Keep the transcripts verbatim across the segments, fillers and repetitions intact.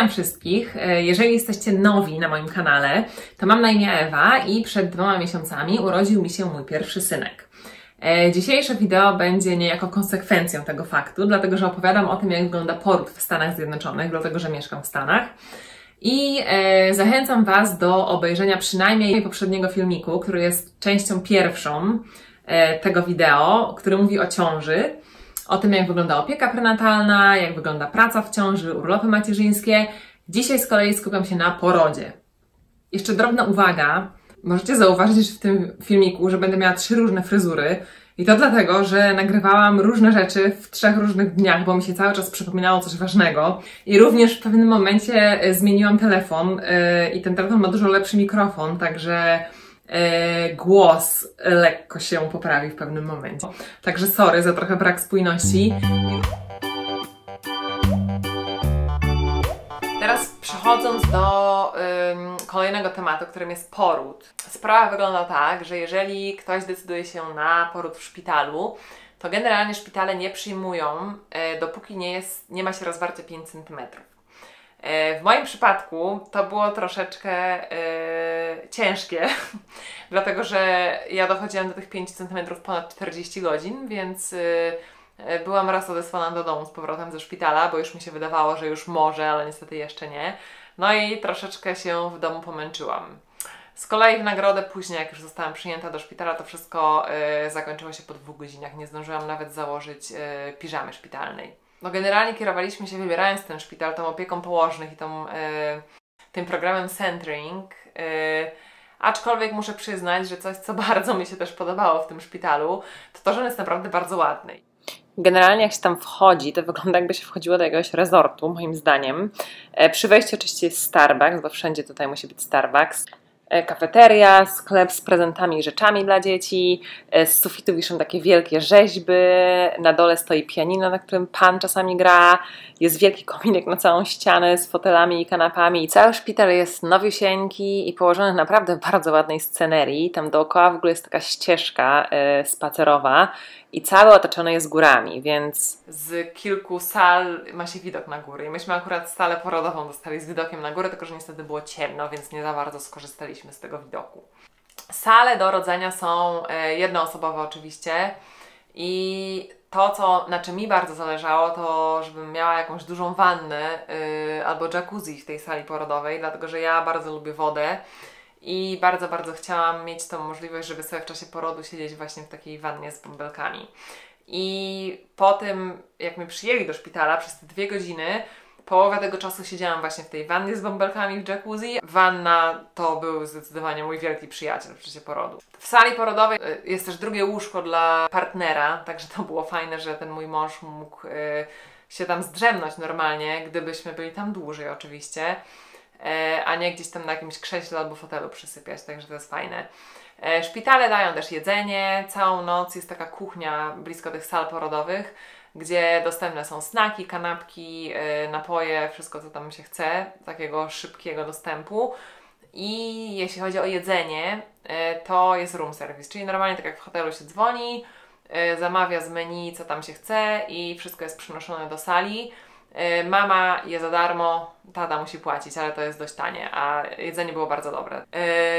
Witam wszystkich. Jeżeli jesteście nowi na moim kanale, to mam na imię Ewa i przed dwoma miesiącami urodził mi się mój pierwszy synek. Dzisiejsze wideo będzie niejako konsekwencją tego faktu, dlatego że opowiadam o tym, jak wygląda poród w Stanach Zjednoczonych, dlatego że mieszkam w Stanach. I zachęcam Was do obejrzenia przynajmniej poprzedniego filmiku, który jest częścią pierwszą tego wideo, który mówi o ciąży. O tym, jak wygląda opieka prenatalna, jak wygląda praca w ciąży, urlopy macierzyńskie. Dzisiaj z kolei skupiam się na porodzie. Jeszcze drobna uwaga. Możecie zauważyć w tym filmiku, że będę miała trzy różne fryzury. I to dlatego, że nagrywałam różne rzeczy w trzech różnych dniach, bo mi się cały czas przypominało coś ważnego. I również w pewnym momencie zmieniłam telefon yy, i ten telefon ma dużo lepszy mikrofon, także głos lekko się poprawi w pewnym momencie. Także sorry za trochę brak spójności. Teraz przechodząc do um, kolejnego tematu, którym jest poród. Sprawa wygląda tak, że jeżeli ktoś decyduje się na poród w szpitalu, to generalnie szpitale nie przyjmują, e, dopóki nie, jest, nie ma się rozwarcia pięć centymetrów. W moim przypadku to było troszeczkę yy, ciężkie, dlatego że ja dochodziłam do tych pięciu centymetrów ponad czterdzieści godzin, więc yy, byłam raz odesłana do domu z powrotem ze szpitala, bo już mi się wydawało, że już może, ale niestety jeszcze nie. No i troszeczkę się w domu pomęczyłam. Z kolei w nagrodę później, jak już zostałam przyjęta do szpitala, to wszystko yy, zakończyło się po dwóch godzinach. Nie zdążyłam nawet założyć yy, piżamy szpitalnej. No generalnie kierowaliśmy się, wybierając ten szpital, tą opieką położnych i tą, y, tym programem Centering, y, aczkolwiek muszę przyznać, że coś, co bardzo mi się też podobało w tym szpitalu, to to, że on jest naprawdę bardzo ładny. Generalnie jak się tam wchodzi, to wygląda, jakby się wchodziło do jakiegoś resortu, moim zdaniem. E, przy wejściu oczywiście jest Starbucks, bo wszędzie tutaj musi być Starbucks. Kafeteria, sklep z prezentami i rzeczami dla dzieci, z sufitu wiszą takie wielkie rzeźby, na dole stoi pianino, na którym pan czasami gra, jest wielki kominek na całą ścianę z fotelami i kanapami. I cały szpital jest nowiusieńki i położony w naprawdę bardzo ładnej scenerii. Tam dookoła w ogóle jest taka ścieżka yy, spacerowa i cały otoczony jest górami, więc z kilku sal ma się widok na góry. I myśmy akurat salę porodową dostali z widokiem na górę, tylko że niestety było ciemno, więc nie za bardzo skorzystaliśmy z tego widoku. Sale do rodzenia są jednoosobowe oczywiście i to, co, na czym mi bardzo zależało, to żebym miała jakąś dużą wannę yy, albo jacuzzi w tej sali porodowej, dlatego że ja bardzo lubię wodę i bardzo, bardzo chciałam mieć tą możliwość, żeby sobie w czasie porodu siedzieć właśnie w takiej wannie z bąbelkami. I po tym, jak mnie przyjęli do szpitala, przez te dwie godziny połowę tego czasu siedziałam właśnie w tej wannie z bąbelkami w jacuzzi. Wanna to był zdecydowanie mój wielki przyjaciel w czasie porodu. W sali porodowej jest też drugie łóżko dla partnera, także to było fajne, że ten mój mąż mógł się tam zdrzemnąć normalnie, gdybyśmy byli tam dłużej oczywiście, a nie gdzieś tam na jakimś krześle albo fotelu przysypiać, także to jest fajne. Szpitale dają też jedzenie, całą noc jest taka kuchnia blisko tych sal porodowych, gdzie dostępne są snaki, kanapki, yy, napoje, wszystko co tam się chce, takiego szybkiego dostępu. I jeśli chodzi o jedzenie, yy, to jest room service, czyli normalnie tak jak w hotelu się dzwoni, yy, zamawia z menu co tam się chce i wszystko jest przynoszone do sali. Yy, mama je za darmo, tata musi płacić, ale to jest dość tanie, a jedzenie było bardzo dobre.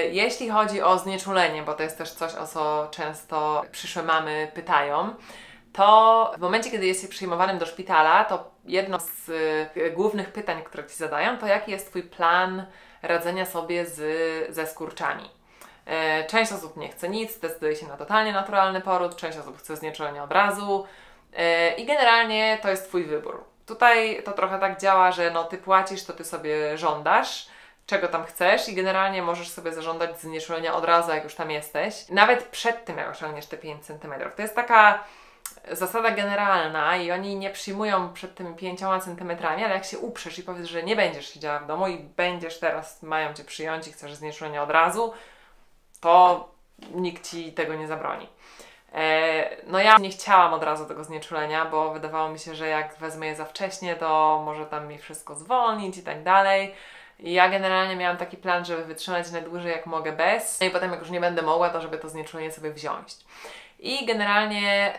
Yy, jeśli chodzi o znieczulenie, bo to jest też coś, o co często przyszłe mamy pytają, to w momencie, kiedy jesteś przyjmowanym do szpitala, to jedno z y, głównych pytań, które Ci zadają, to jaki jest Twój plan radzenia sobie z, ze skurczami. Y, część osób nie chce nic, decyduje się na totalnie naturalny poród, część osób chce znieczulenie od razu y, i generalnie to jest Twój wybór. Tutaj to trochę tak działa, że no Ty płacisz, to Ty sobie żądasz, czego tam chcesz i generalnie możesz sobie zażądać znieczulenia od razu, jak już tam jesteś. Nawet przed tym, jak osiągniesz te pięć centymetrów. To jest taka zasada generalna i oni nie przyjmują przed tymi pięcioma centymetrami, ale jak się uprzesz i powiesz, że nie będziesz siedziała w domu i będziesz teraz, mają Cię przyjąć i chcesz znieczulenie od razu, to nikt Ci tego nie zabroni. No ja nie chciałam od razu tego znieczulenia, bo wydawało mi się, że jak wezmę je za wcześnie, to może tam mi wszystko zwolnić i tak dalej. I ja generalnie miałam taki plan, żeby wytrzymać najdłużej jak mogę bez, no i potem jak już nie będę mogła, to żeby to znieczulenie sobie wziąć. I generalnie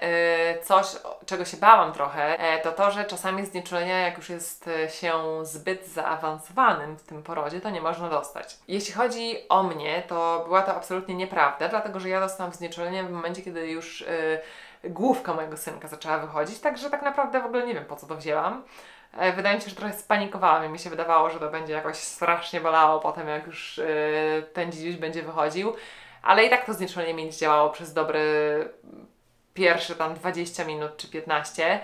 coś, czego się bałam trochę, to to, że czasami znieczulenia, jak już jest się zbyt zaawansowanym w tym porodzie, to nie można dostać. Jeśli chodzi o mnie, to była to absolutnie nieprawda, dlatego że ja dostałam znieczulenie w momencie, kiedy już główka mojego synka zaczęła wychodzić, także tak naprawdę w ogóle nie wiem, po co to wzięłam. Wydaje mi się, że trochę spanikowałam i mi się wydawało, że to będzie jakoś strasznie bolało potem, jak już ten dziś będzie wychodził. Ale i tak to znieczulenie mi działało przez dobre pierwsze tam dwadzieścia minut czy piętnaście.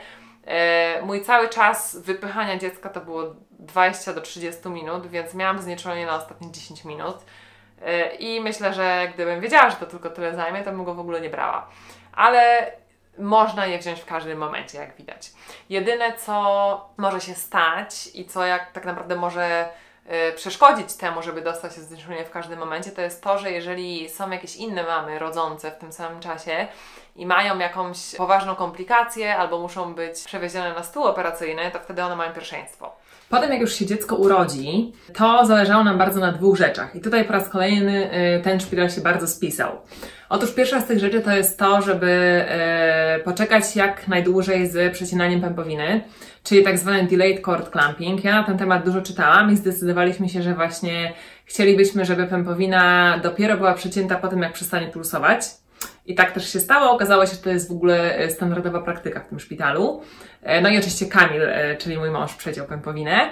E, mój cały czas wypychania dziecka to było dwadzieścia do trzydziestu minut, więc miałam znieczulenie na ostatnie dziesięć minut. E, I myślę, że gdybym wiedziała, że to tylko tyle zajmie, to bym go w ogóle nie brała. Ale można je wziąć w każdym momencie, jak widać. Jedyne, co może się stać i co jak tak naprawdę może przeszkodzić temu, żeby dostać się znieczulenie w każdym momencie, to jest to, że jeżeli są jakieś inne mamy rodzące w tym samym czasie i mają jakąś poważną komplikację albo muszą być przewiezione na stół operacyjny, to wtedy one mają pierwszeństwo. Potem jak już się dziecko urodzi, to zależało nam bardzo na dwóch rzeczach i tutaj po raz kolejny ten szpital się bardzo spisał. Otóż pierwsza z tych rzeczy to jest to, żeby poczekać jak najdłużej z przecinaniem pępowiny, czyli tak zwany delayed cord clamping. Ja na ten temat dużo czytałam i zdecydowaliśmy się, że właśnie chcielibyśmy, żeby pępowina dopiero była przecięta po tym, jak przestanie pulsować. I tak też się stało, okazało się, że to jest w ogóle standardowa praktyka w tym szpitalu. No i oczywiście Kamil, czyli mój mąż, przeciął pępowinę.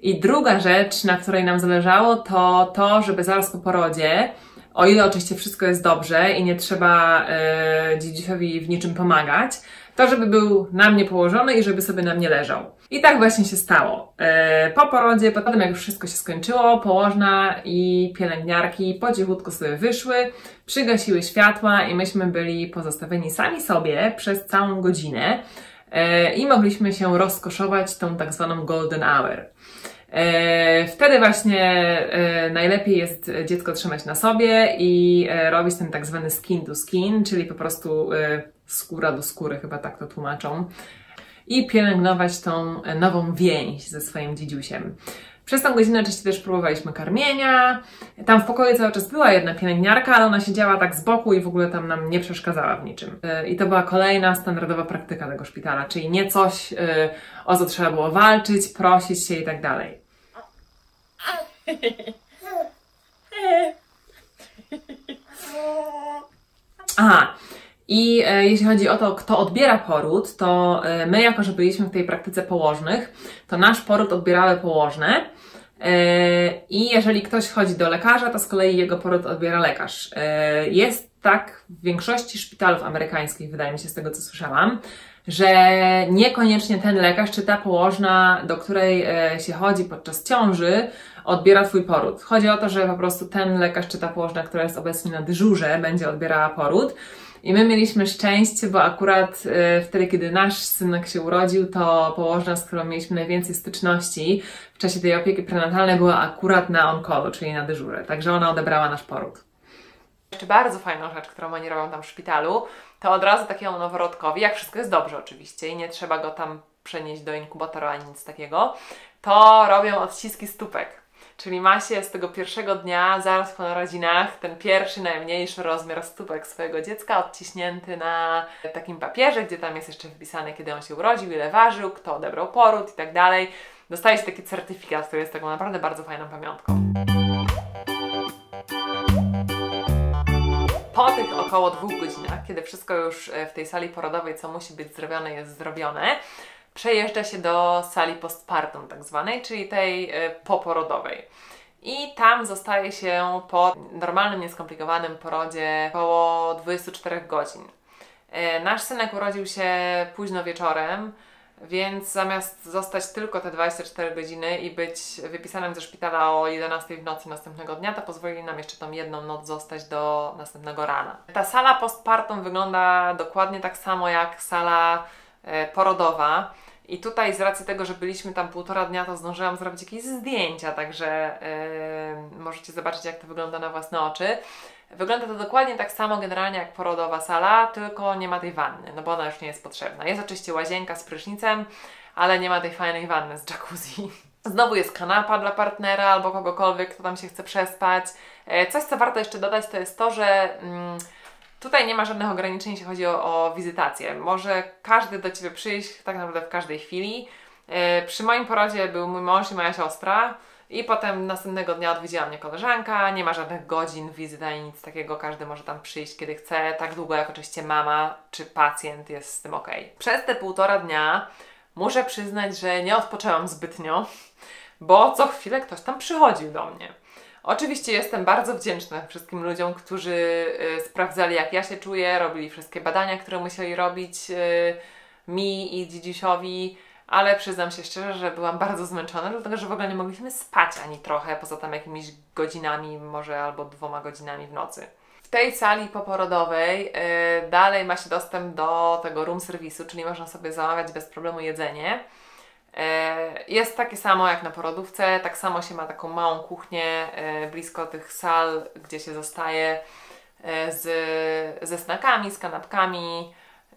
I druga rzecz, na której nam zależało, to to, żeby zaraz po porodzie, o ile oczywiście wszystko jest dobrze i nie trzeba yy, dziedzicowi w niczym pomagać, to żeby był na mnie położony i żeby sobie na mnie leżał. I tak właśnie się stało. Yy, po porodzie, po tym jak już wszystko się skończyło, położna i pielęgniarki po cichutku sobie wyszły, przygasiły światła i myśmy byli pozostawieni sami sobie przez całą godzinę yy, i mogliśmy się rozkoszować tą tak zwaną golden hour. Wtedy właśnie najlepiej jest dziecko trzymać na sobie i robić ten tak zwany skin to skin, czyli po prostu skóra do skóry, chyba tak to tłumaczą, i pielęgnować tą nową więź ze swoim dziedziusiem. Przez tą godzinę oczywiście też próbowaliśmy karmienia, tam w pokoju cały czas była jedna pielęgniarka, ale ona siedziała tak z boku i w ogóle tam nam nie przeszkadzała w niczym. I to była kolejna standardowa praktyka tego szpitala, czyli nie coś, o co trzeba było walczyć, prosić się i tak dalej. Aha. I e, jeśli chodzi o to, kto odbiera poród, to e, my, jako że byliśmy w tej praktyce położnych, to nasz poród odbierały położne e, i jeżeli ktoś chodzi do lekarza, to z kolei jego poród odbiera lekarz. E, jest tak w większości szpitalów amerykańskich, wydaje mi się, z tego co słyszałam, że niekoniecznie ten lekarz czy ta położna, do której e, się chodzi podczas ciąży, odbiera twój poród. Chodzi o to, że po prostu ten lekarz czy ta położna, która jest obecnie na dyżurze, będzie odbierała poród. I my mieliśmy szczęście, bo akurat wtedy, kiedy nasz synek się urodził, to położna, z którą mieliśmy najwięcej styczności w czasie tej opieki prenatalnej, była akurat na onkolu, czyli na dyżurze. Także ona odebrała nasz poród. Jeszcze bardzo fajną rzecz, którą oni robią tam w szpitalu, to od razu takiemu noworodkowi, jak wszystko jest dobrze oczywiście i nie trzeba go tam przenieść do inkubatora ani nic takiego, to robią odciski stópek. Czyli ma się z tego pierwszego dnia, zaraz po narodzinach, ten pierwszy, najmniejszy rozmiar stópek swojego dziecka odciśnięty na takim papierze, gdzie tam jest jeszcze wpisane, kiedy on się urodził, ile ważył, kto odebrał poród i tak dalej. Dostaje się taki certyfikat, który jest taką naprawdę bardzo fajną pamiątką. Po tych około dwóch godzinach, kiedy wszystko już w tej sali porodowej, co musi być zrobione, jest zrobione, przejeżdża się do sali postpartum tak zwanej, czyli tej poporodowej. I tam zostaje się po normalnym, nieskomplikowanym porodzie około dwudziestu czterech godzin. Nasz synek urodził się późno wieczorem, więc zamiast zostać tylko te dwadzieścia cztery godziny i być wypisanym ze szpitala o jedenastej w nocy następnego dnia, to pozwolili nam jeszcze tą jedną noc zostać do następnego rana. Ta sala postpartum wygląda dokładnie tak samo jak sala porodowa. I tutaj z racji tego, że byliśmy tam półtora dnia, to zdążyłam zrobić jakieś zdjęcia, także yy, możecie zobaczyć, jak to wygląda na własne oczy. Wygląda to dokładnie tak samo generalnie jak porodowa sala, tylko nie ma tej wanny, no bo ona już nie jest potrzebna. Jest oczywiście łazienka z prysznicem, ale nie ma tej fajnej wanny z jacuzzi. Znowu jest kanapa dla partnera albo kogokolwiek, kto tam się chce przespać. Coś, co warto jeszcze dodać, to jest to, że... Mm, Tutaj nie ma żadnych ograniczeń, jeśli chodzi o, o wizytację. Może każdy do Ciebie przyjść tak naprawdę w każdej chwili. Yy, przy moim porodzie był mój mąż i moja siostra i potem następnego dnia odwiedziła mnie koleżanka. Nie ma żadnych godzin wizyt ani nic takiego. Każdy może tam przyjść, kiedy chce, tak długo jak oczywiście mama czy pacjent jest z tym ok. Przez te półtora dnia muszę przyznać, że nie odpoczęłam zbytnio, bo co chwilę ktoś tam przychodził do mnie. Oczywiście jestem bardzo wdzięczna wszystkim ludziom, którzy sprawdzali, jak ja się czuję, robili wszystkie badania, które musieli robić mi i Dzidziusiowi, ale przyznam się szczerze, że byłam bardzo zmęczona, dlatego że w ogóle nie mogliśmy spać ani trochę, poza tam jakimiś godzinami, może albo dwoma godzinami w nocy. W tej sali poporodowej dalej ma się dostęp do tego room serwisu, czyli można sobie zamawiać bez problemu jedzenie. Jest takie samo jak na porodówce, tak samo się ma taką małą kuchnię blisko tych sal, gdzie się zostaje z, ze snakami, z kanapkami,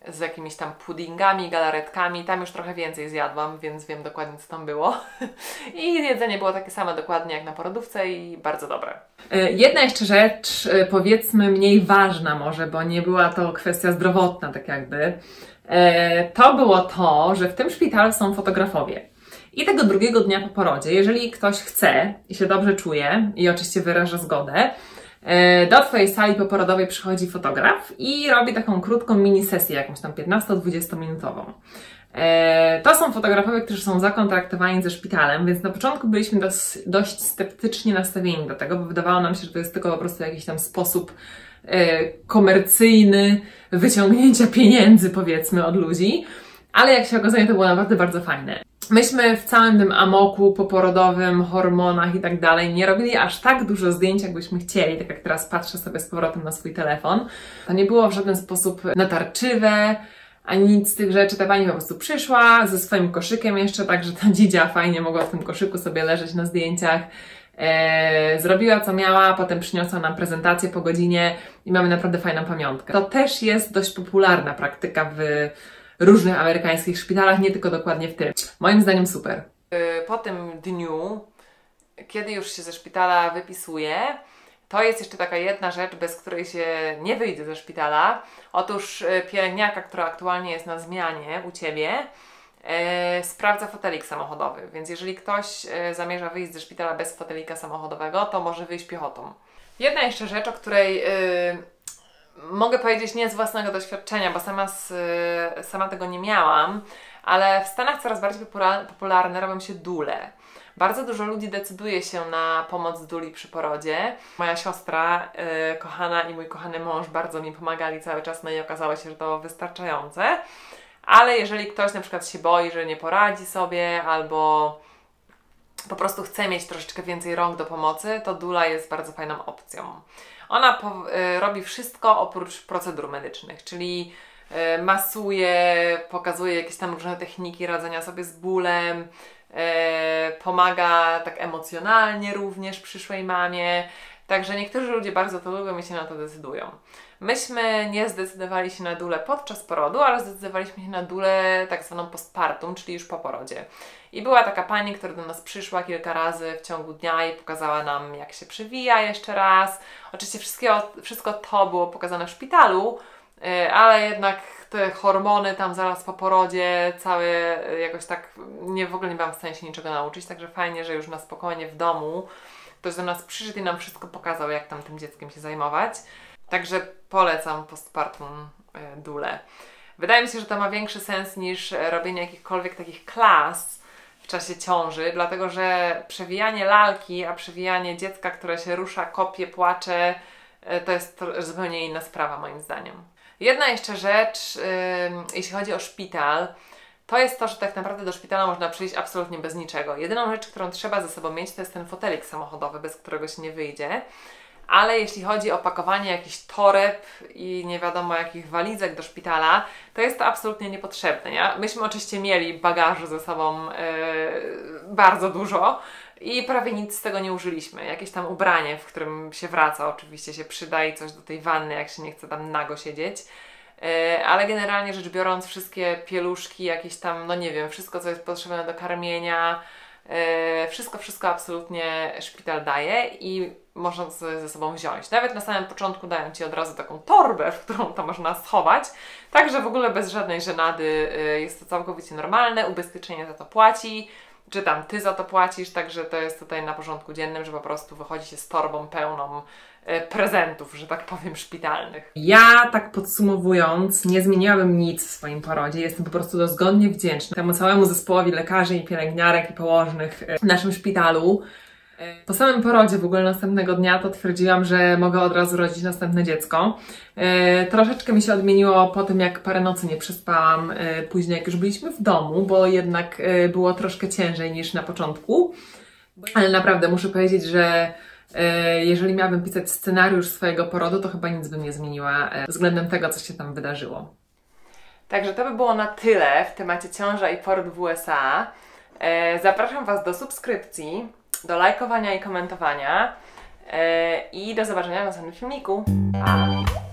z jakimiś tam puddingami, galaretkami. Tam już trochę więcej zjadłam, więc wiem dokładnie, co tam było. I jedzenie było takie samo dokładnie jak na porodówce i bardzo dobre. Jedna jeszcze rzecz, powiedzmy mniej ważna może, bo nie była to kwestia zdrowotna tak jakby. To było to, że w tym szpitalu są fotografowie. I tego drugiego dnia po porodzie, jeżeli ktoś chce i się dobrze czuje i oczywiście wyraża zgodę, do Twojej sali poporodowej przychodzi fotograf i robi taką krótką mini sesję, jakąś tam piętnasto-dwudziesto minutową. To są fotografowie, którzy są zakontraktowani ze szpitalem, więc na początku byliśmy dos- dość sceptycznie nastawieni do tego, bo wydawało nam się, że to jest tylko po prostu jakiś tam sposób komercyjny wyciągnięcia pieniędzy, powiedzmy, od ludzi, ale jak się okazuje, to było naprawdę bardzo fajne. Myśmy w całym tym amoku poporodowym, hormonach i tak dalej nie robili aż tak dużo zdjęć, jakbyśmy chcieli, tak jak teraz patrzę sobie z powrotem na swój telefon. To nie było w żaden sposób natarczywe, ani nic z tych rzeczy. Ta pani po prostu przyszła ze swoim koszykiem jeszcze, także ta dzidzia fajnie mogła w tym koszyku sobie leżeć na zdjęciach. Zrobiła co miała, potem przyniosła nam prezentację po godzinie i mamy naprawdę fajną pamiątkę. To też jest dość popularna praktyka w różnych amerykańskich szpitalach, nie tylko dokładnie w tym. Moim zdaniem super. Po tym dniu, kiedy już się ze szpitala wypisuje, to jest jeszcze taka jedna rzecz, bez której się nie wyjdzie ze szpitala. Otóż pielęgniarka, która aktualnie jest na zmianie u Ciebie, Yy, sprawdza fotelik samochodowy, więc jeżeli ktoś yy, zamierza wyjść ze szpitala bez fotelika samochodowego, to może wyjść piechotą. Jedna jeszcze rzecz, o której yy, mogę powiedzieć nie z własnego doświadczenia, bo sama, z, yy, sama tego nie miałam, ale w Stanach coraz bardziej popularne, popularne robią się dule. Bardzo dużo ludzi decyduje się na pomoc duli przy porodzie. Moja siostra yy, kochana i mój kochany mąż bardzo mi pomagali cały czas, no i okazało się, że to wystarczające. Ale jeżeli ktoś na przykład się boi, że nie poradzi sobie albo po prostu chce mieć troszeczkę więcej rąk do pomocy, to dula jest bardzo fajną opcją. Ona robi wszystko oprócz procedur medycznych, czyli masuje, pokazuje jakieś tam różne techniki radzenia sobie z bólem, pomaga tak emocjonalnie również przyszłej mamie. Także niektórzy ludzie bardzo to lubią i się na to decydują. Myśmy nie zdecydowali się na dulę podczas porodu, ale zdecydowaliśmy się na dulę tak zwaną postpartum, czyli już po porodzie. I była taka pani, która do nas przyszła kilka razy w ciągu dnia i pokazała nam, jak się przywija jeszcze raz. Oczywiście wszystko to było pokazane w szpitalu, ale jednak te hormony tam zaraz po porodzie całe jakoś tak nie, w ogóle nie byłam w stanie się niczego nauczyć, także fajnie, że już na spokojnie w domu ktoś do nas przyszedł i nam wszystko pokazał, jak tam tym dzieckiem się zajmować. Także polecam postpartum dulę. Wydaje mi się, że to ma większy sens niż robienie jakichkolwiek takich klas w czasie ciąży, dlatego że przewijanie lalki, a przewijanie dziecka, które się rusza, kopie, płacze, to jest zupełnie inna sprawa moim zdaniem. Jedna jeszcze rzecz, jeśli chodzi o szpital, to jest to, że tak naprawdę do szpitala można przyjść absolutnie bez niczego. Jedyną rzecz, którą trzeba ze sobą mieć, to jest ten fotelik samochodowy, bez którego się nie wyjdzie. Ale jeśli chodzi o pakowanie jakichś toreb i nie wiadomo jakich walizek do szpitala, to jest to absolutnie niepotrzebne. Ja, myśmy oczywiście mieli bagażu ze sobą yy, bardzo dużo i prawie nic z tego nie użyliśmy. Jakieś tam ubranie, w którym się wraca, oczywiście się przyda i coś do tej wanny, jak się nie chce tam nago siedzieć. Yy, ale generalnie rzecz biorąc, wszystkie pieluszki, jakieś tam, no nie wiem, wszystko co jest potrzebne do karmienia, yy, wszystko, wszystko absolutnie szpital daje i można sobie ze sobą wziąć. Nawet na samym początku dają Ci od razu taką torbę, w którą to można schować. Także w ogóle bez żadnej żenady jest to całkowicie normalne, ubezpieczenie za to płaci, czy tam Ty za to płacisz, także to jest tutaj na porządku dziennym, że po prostu wychodzi się z torbą pełną prezentów, że tak powiem, szpitalnych. Ja, tak podsumowując, nie zmieniłabym nic w swoim porodzie. Jestem po prostu dozgodnie wdzięczna temu całemu zespołowi lekarzy i pielęgniarek i położnych w naszym szpitalu. Po samym porodzie w ogóle następnego dnia to twierdziłam, że mogę od razu rodzić następne dziecko. E, troszeczkę mi się odmieniło po tym, jak parę nocy nie przespałam, e, później jak już byliśmy w domu, bo jednak e, było troszkę ciężej niż na początku. Ale naprawdę muszę powiedzieć, że e, jeżeli miałabym pisać scenariusz swojego porodu, to chyba nic bym nie zmieniła e, względem tego, co się tam wydarzyło. Także to by było na tyle w temacie ciąża i poród w U S A. E, zapraszam Was do subskrypcji, do lajkowania i komentowania, yy, i do zobaczenia w następnym filmiku. Pa!